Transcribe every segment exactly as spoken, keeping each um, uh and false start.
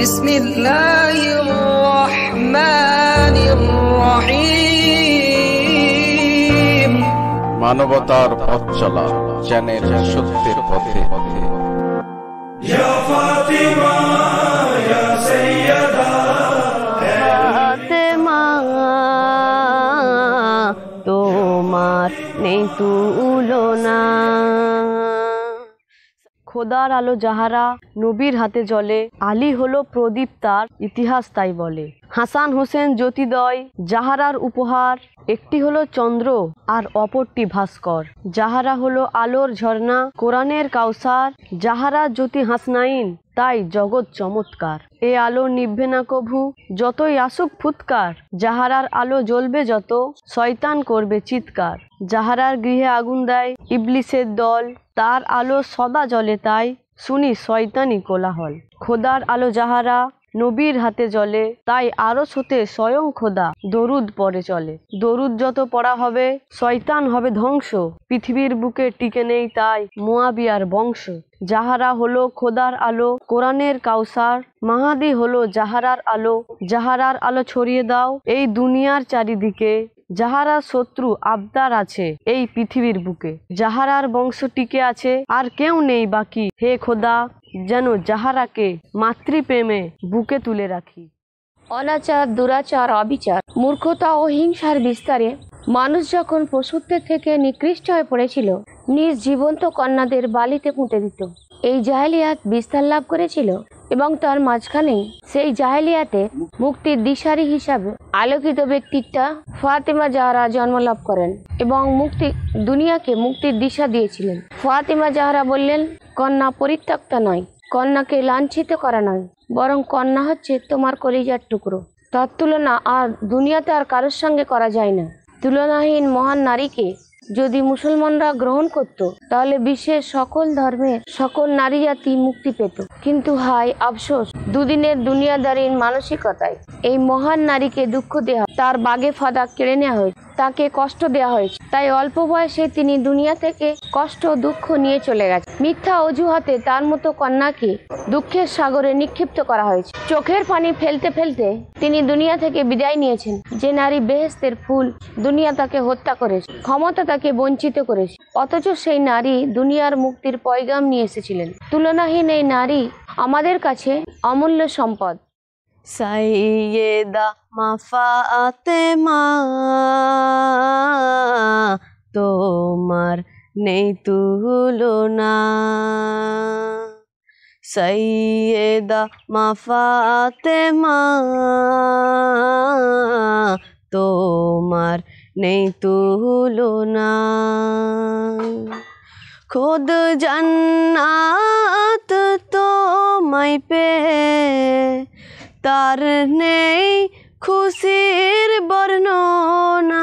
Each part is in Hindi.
बिस्मिल्लाहिर्रहमानिर्रहीम मानवतार पथ चला चैनल सत्य पथे पथे या फातिमा या सैयदा फातिमा तोमार नेই তুলনা खोदार आलो जाहरा नबीर हाथे जले आली हलो प्रदीप तार इतिहास ताई बोले हासान हुसैन ज्योतिदय जाहरार उपहार एकटी हलो चंद्र और अपरटी भास्कर जाहरा हलो आलोर झरना कुरानेर काउसार जाहरा ज्योति हासनाइन ताई जगत चमत्कार ए आलो निभे ना कभू जतई आसुक फुत्कार जाहरार आलो जलबे जतो शयतान करबे चित्कार जाहरार गृहे आगुन देय इब्लिसेर दल तार आलो सदा जले ताई सुनी शयतानी कोलाहल खोदार आलो जाहरा नबीर हाथे जले ताई आरश होते स्वयं खोदा दरुद पड़े चले दरुद जत पड़ा हबे शयतान हबे ध्वंस पृथिवीर बुके टिके नेई ताई मुआवियार वंश जाहरा हलो खोदार आलो कुरानेर काउसार माहादी हलो जाहरार आलो जाहरार आलो छड़िए दाओ एई दुनियार चारिदिके जाहरा शत्रु आब्दार आछे एई पृथिवीर बुके जाहरार वंश टिके आछे आर केउ नेई बाकी हे खोदा जेनो जाहरा के मातृप्रेमे बुके तुले राखी अनाचार दुराचार अविचार मूर्खता और हिंसार विस्तारे मानुष जखन पशुत्वेर थेके निकृष्ट हये पड़ेछिलो निज जीवंत कन्यादेर बालिते पुंते दित एई जाहेलियात विस्तार लाभ करेछिलो एबं तार माझखानेई सेई जाहेलियाते मुक्तिर दिशारी हिसाबे आलोकित व्यक्तित्व फातिमा जाहरा जन्म लाभ करें एबं मुक्ति दुनिया के मुक्तिर दिशा दिएछिलेन फातिमा जाहरा बोलें कन्या परित्यक्ता नय कन्या के लांछित करा नय बरं कन्या हच्छे तोमार कलिजार टुकरो तार तुलना आर दुनियाते आर कारोर संगे करा जाय ना तुलनाहीन महान नारी के यदि मुसलमानरा ग्रहण करत ताहले विश्वेर सकल धर्मेर सकल नारी जाति मुक्ति पेत किन्तु हाय अफसोस दुदिनेर दुनियादारीर मानसिकताय এই মহান নারীকে দুঃখ দেয়া তার বাগে ফাদা কেড়ে নেওয়া হয়েছে তাকে কষ্ট দেওয়া হয়েছে তাই অল্প বয়সে তিনি দুনিয়া থেকে কষ্ট দুঃখ নিয়ে চলে গেছে মিথ্যা অজুহাতে তার মতো কন্যাকে দুঃখের সাগরে নিক্ষিপ্ত করা হয়েছে চোখের পানি ফেলতে ফেলতে তিনি দুনিয়া থেকে বিদায় নিয়েছেন যে নারী বেহেশতের ফুল দুনিয়া তাকে হত্যা করেছে ক্ষমতা তাকে বঞ্চিত করেছে অথচ সেই নারী দুনিয়ার মুক্তির পয়গাম নিয়ে এসেছিলেন তুলনাহীন এই নারী আমাদের কাছে অমূল্য সম্পদ सैयदा फातेमा तोमार नेই তুলনা सैयदा फातेमा तोमार नेই তুলনা खुद जन्नत तोमाय पे तार नेই खुशीर बर्णना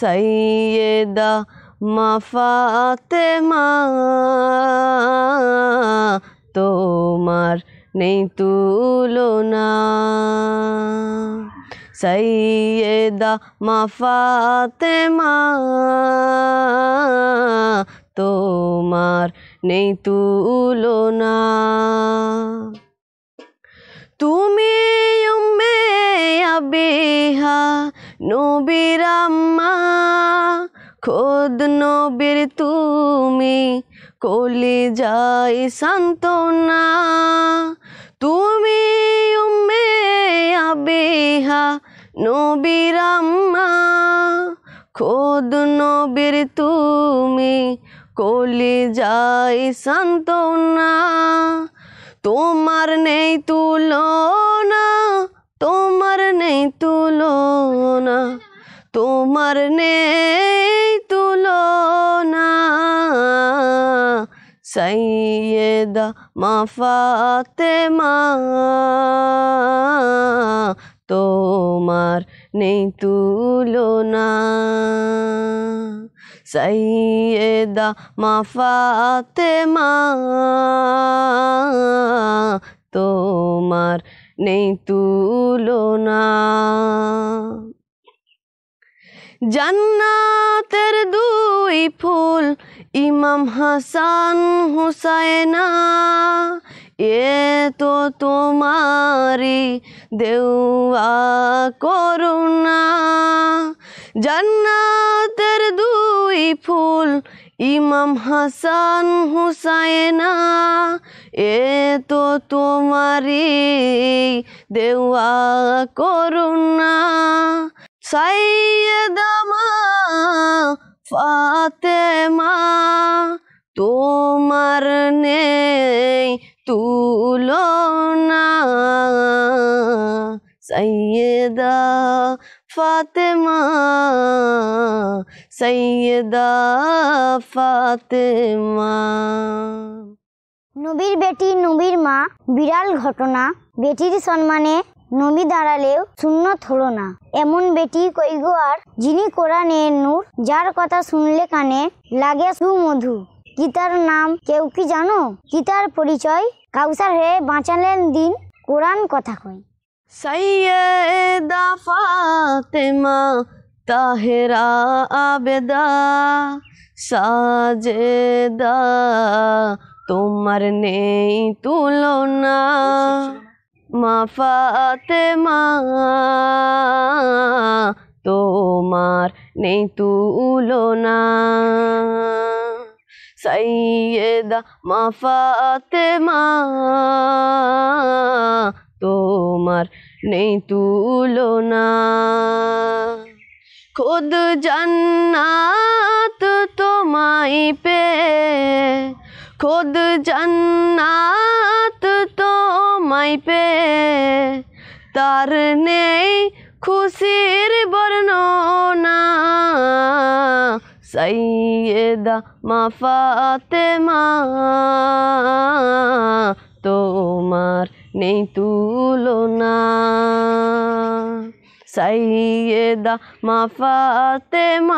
सैयदा फातेमा तोमार नेই তুলনা सैयदा फातेमा तोमार नेই তুলনা तुमी उम्मे अबीहा नबीर अम्मा खुद नबीर तुमी कलिजाय सांत्वना तुमी उम्मे अबीहा नबीर अम्मा खुद नबीर तुमी कलिजाय सांत्वना तोमार नेই তুলনা तोमार नेই তুলনা तोमार नेই তুলনা सैयदा ফাতেমা तोमार नेই তুলনা सैयदा ফাতেমা तोमार নেই তুলনা জান্নাতের দুই ফুল ইমাম হাসান হুসাইনা ये तो तुम्हारी देवा करुणा জান্নাতের দুই ফুল ইমাম হাসান হুসাইনা এ তো তোমারি দেওয়া করুণা সাইয়েদা মা ফাতেমা তোমার নেই তুলনা সাইয়েদা फातिमा सैयदा फातिमा नबीर बेटी नबीर मा बिराल घटना बेटीर सम्माने नबी दाड़ालेও सुन्नत हलो ना एमन बेटी कई गो आर जिनी कोरानेर नूर जार कथा सुनले काने लागे सुमधु गीतार नाम केउ की जानो गीतार परिचय काउसार हये बाँचालेन दिन कोरान कथा कय सैयदा फातिमा ताहरा आबेदा साजेदा तुम्हार नेई तुलना मा फातिमा तुम्हार नेई तुलना सैयदा मा फातिमा तोमार नहीं तुलना खुद जन्नत तुम्हाई पे खुद जन्नत तुम्हाई पे तार नहीं खुशीर बर्णना सैयदा मा फातेमा तोमार नहीं तुलना सैयदा मा फातेमा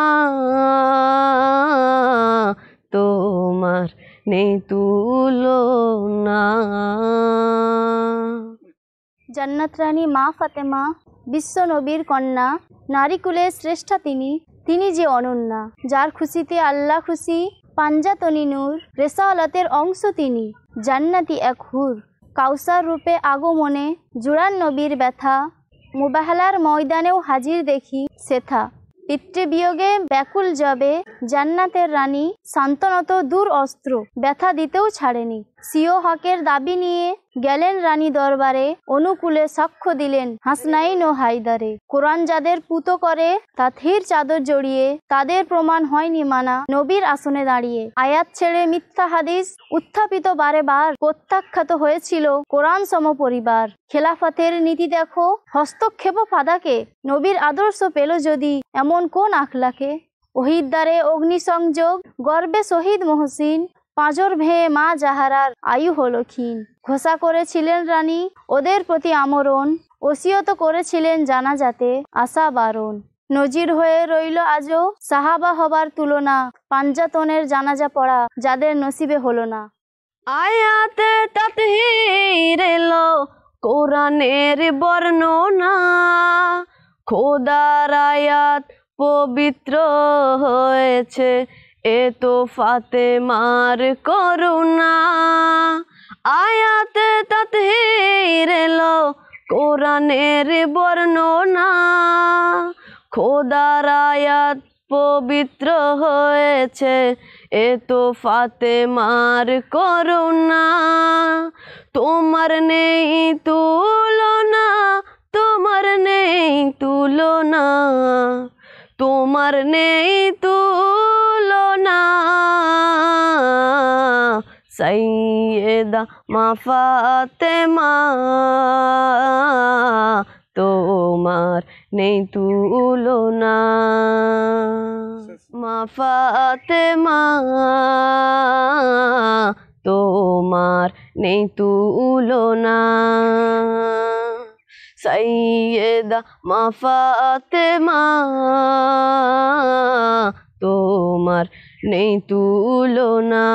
तोमार नहीं तुलना जन्नत रानी मा फातेमा विश्व नबीर कन्या नारीकुले श्रेष्ठा तिनी तिनी जे अनन्या जार खुशीते आल्ला खुशी पांजातनी नूर रेसालतेर अंश तिनी জান্নাতি এক হুর কাউসার রূপে আগমনে জুরান নবীর ব্যথা মুবাহালার ময়দানেও হাজির দেখি সেথা পিতৃবিয়োগে ব্যাকুল যাবে জান্নাতের রানী শান্তনত দূর অস্ত্র ব্যথা দিতেও ছাড়েনি সিও হকের দাবি নিয়ে গেলেন রানী দরবারে অনুকূলে সাক্ষ্য দিলেন হাসনাইন ও হায়দারে কোরআন যাদের পুত করে তা থির চাদর জড়িয়ে তাদের প্রমাণ হয়নি মানা নবীর আসনে দাঁড়িয়ে আয়াত ছেড়ে মিথ্যা হাদিস উত্থাপিত বারে বার প্রত্যাখ্যাত হয়েছিল কোরআন সম পরিবার খেলাফতের নীতি দেখো হস্তক্ষেপ ফাদাকে নবীর আদর্শ পেল যদি এমন কোন আখলাকে ওহির দ্বারে অগ্নিসংযোগ গর্বে শহীদ মহসিন पाजर भेये मा जाहरार आयु हलो क्षीण घोषा करेछिलेन रानी ओदेर प्रति आमरण ओसियत करेछिलेन जाना जाते आशा बारण नजीर होये रइलो आजो साहाबा हबार तुलना पांजातनेर जानाजा पड़ा जादेर नसीबे हलो ना आयाते तातहीर एलो कोरानेर बर्णना खोदार आयात पवित्र होयेछे ए तो फातेमार करुणा आयात तातहीर एलो कोरानेर बर्णना खोदार आयात पवित्र होयेछे ए तो फातेमार करुणा तोमार नेई तुलना तोमार नेई तुलना तोमार नेई तुलना सैयदा मा फातेमा तोमार नेई तुलना मा फातेमा तोमार नेई तुलना सैयदा मा फातेमा तोमार नेई तुलना।